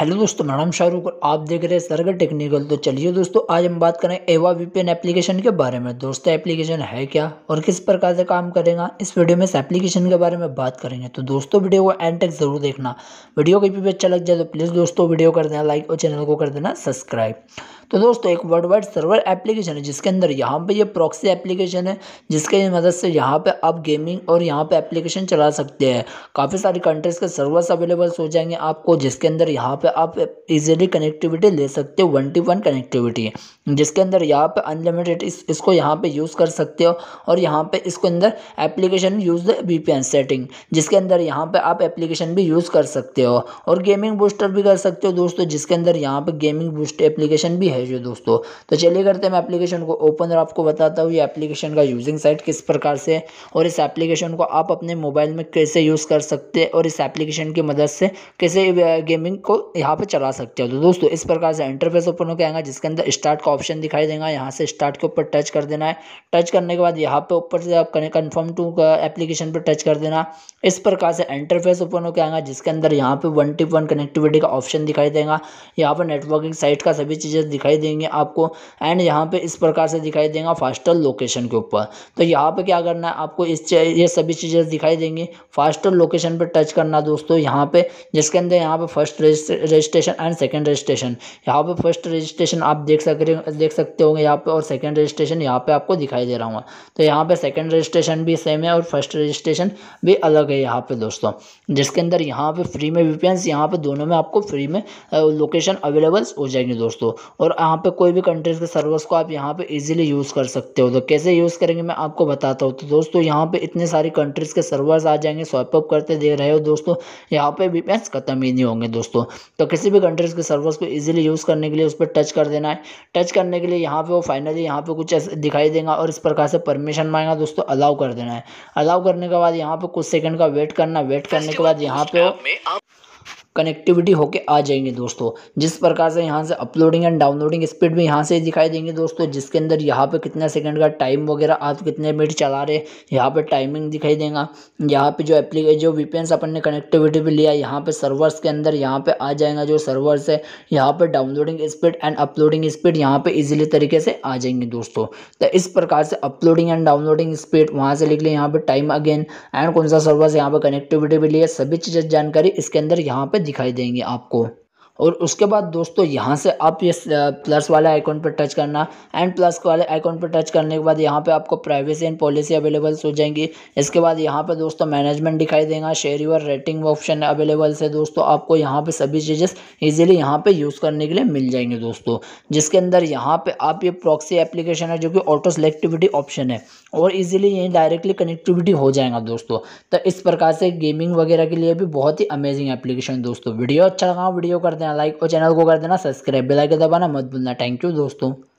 Hello दोस्तों, मेरा नाम शाहरुख और आप देख रहे हैं SRK टेक्निकल। तो चलिए दोस्तों, आज हम बात करें एवा VPN एप्लीकेशन के बारे में। दोस्तों, एप्लीकेशन है क्या और किस प्रकार से काम करेगा, इस वीडियो में इस एप्लीकेशन के बारे में बात करेंगे। तो दोस्तों, वीडियो को एंड तक जरूर देखना। वीडियो कहीं भी अच्छा लग जाए तो प्लीज़ दोस्तों वीडियो कर देना लाइक और चैनल को कर देना सब्सक्राइब। तो दोस्तों, एक वर्ल्ड वाइड सर्वर एप्लीकेशन है जिसके अंदर यहाँ पर ये प्रॉक्सी एप्लीकेशन है जिसके मदद से यहाँ पर आप गेमिंग और यहाँ पर एप्लीकेशन चला सकते हैं। काफ़ी सारी कंट्रीज़ के सर्वर्स अवेलेबल हो जाएंगे आपको, जिसके अंदर यहाँ पे आप इजीली कनेक्टिविटी ले सकते हो। 1-to-1 कनेक्टिविटी है जिसके अंदर यहाँ पे अनलिमिटेड इसको यहाँ पे यूज़ कर सकते हो। और यहाँ पे इसको अंदर एप्लीकेशन यूज VPN सेटिंग जिसके अंदर यहाँ पे आप एप्लीकेशन भी यूज़ कर सकते हो और गेमिंग बूस्टर भी कर सकते हो दोस्तों, जिसके अंदर यहाँ पे गेमिंग बूस्ट एप्लीकेशन भी है जो दोस्तों। तो चलिए करते हैं मैं एप्लीकेशन को ओपन और आपको बताता हूँ ये एप्लीकेशन का यूजिंग साइट किस प्रकार से है और इस एप्लीकेशन को आप अपने मोबाइल में कैसे यूज़ कर सकते हैं और इस एप्लीकेशन की मदद से कैसे गेमिंग को यहाँ पे चला सकते हो। तो दोस्तों, इस प्रकार से इंटरफेस ओपन होकर आएगा जिसके अंदर स्टार्ट का ऑप्शन दिखाई देगा। यहाँ से स्टार्ट के ऊपर टच कर देना है। टच करने के बाद यहाँ पे ऊपर से आप कन्फर्म टू एप्लीकेशन पे टच कर देना। इस प्रकार से इंटरफेस ओपन होकर आएगा जिसके अंदर यहाँ पे 1-to-1 कनेक्टिविटी का ऑप्शन दिखाई देगा। यहाँ पर नेटवर्किंग साइट का सभी चीज़ें दिखाई देंगे आपको एंड यहाँ पर इस प्रकार से दिखाई देगा फास्टर लोकेशन के ऊपर। तो यहाँ पर क्या करना है आपको, ये सभी चीज़ें दिखाई देंगी। फास्टर लोकेशन पर टच करना दोस्तों यहाँ पर, जिसके अंदर यहाँ पर first registration and second registration, यहाँ पे फर्स्ट रजिस्ट्रेशन आप देख सकते होंगे यहाँ पे, और सेकंड रजिस्ट्रेशन यहाँ पे आपको दिखाई दे रहा हूँ। तो यहाँ पे सेकंड रजिस्ट्रेशन भी सेम है और फर्स्ट रजिस्ट्रेशन भी अलग है यहाँ पे दोस्तों, जिसके अंदर यहाँ पे फ्री में VPN यहाँ पे दोनों में आपको फ्री में लोकेशन अवेलेबल हो जाएंगे दोस्तों। और यहाँ पर कोई भी कंट्रीज के सर्विस को आप यहाँ पर ईजिली यूज़ कर सकते हो। तो कैसे यूज़ करेंगे मैं आपको बताता हूँ। तो दोस्तों, यहाँ पर इतने सारी कंट्रीज़ के सर्वर्स आ जाएंगे। स्वाइप अप करते देख रहे हो दोस्तों, यहाँ पर VPN खत्म ही नहीं होंगे दोस्तों। तो किसी भी कंट्रीज के सर्वर्स को इजीली यूज़ करने के लिए उस पर टच कर देना है। टच करने के लिए यहाँ पे वो फाइनली यहाँ पे कुछ ऐसे दिखाई देगा और इस प्रकार से परमिशन मांगा दोस्तों, अलाउ कर देना है। अलाउ करने के बाद यहाँ पे कुछ सेकंड का वेट करना। वेट करने के बाद यहाँ पे कनेक्टिविटी होके आ जाएंगे दोस्तों, जिस प्रकार से यहाँ से अपलोडिंग एंड डाउनलोडिंग स्पीड भी यहाँ से दिखाई देंगे दोस्तों, जिसके अंदर यहाँ पे कितना सेकंड का टाइम वगैरह आप कितने मिनट चला रहे यहाँ पे टाइमिंग दिखाई देगा। यहाँ पे जो VPN अपन ने कनेक्टिविटी भी लिया यहाँ पे सर्वर्स के अंदर यहाँ पे आ जाएगा। जो सर्वर्स है यहाँ पर downloading speed and uploading speed यहाँ पर ईजिली तरीके से आ जाएंगे दोस्तों। तो इस प्रकार से अपलोडिंग एंड डाउनलोडिंग स्पीड वहाँ से लिख लें, यहाँ पर टाइम अगेन एंड कौन सा सर्वर्स यहाँ पर कनेक्टिविटी भी लिया, सभी चीज़ें जानकारी इसके अंदर यहाँ पर दिखाई देंगे आपको। और उसके बाद दोस्तों, यहाँ से आप ये प्लस वाले आइकॉन पर टच करना एंड प्लस वाले आइकॉन पर टच करने के बाद यहाँ पे आपको प्राइवेसी एंड पॉलिसी अवेलेबल्स हो जाएंगी। इसके बाद यहाँ पे दोस्तों मैनेजमेंट दिखाई देगा, share your rating option availables है दोस्तों। आपको यहाँ पे सभी चीज़ें ईजिली यहाँ पे यूज़ करने के लिए मिल जाएंगे दोस्तों, जिसके अंदर यहाँ पर आप ये प्रॉक्सी एप्लीकेशन है जो कि ऑटो सेलेक्टिविटी ऑप्शन है और ईजिली यहीं डायरेक्टली कनेक्टिविटी हो जाएगा दोस्तों। तो इस प्रकार से गेमिंग वगैरह के लिए भी बहुत ही अमेजिंग एप्लीकेशन दोस्तों। वीडियो अच्छा लगा वीडियो कर देना लाइक और चैनल को कर देना सब्सक्राइब, बेल आइकन दबाना मत भूलना। थैंक यू दोस्तों।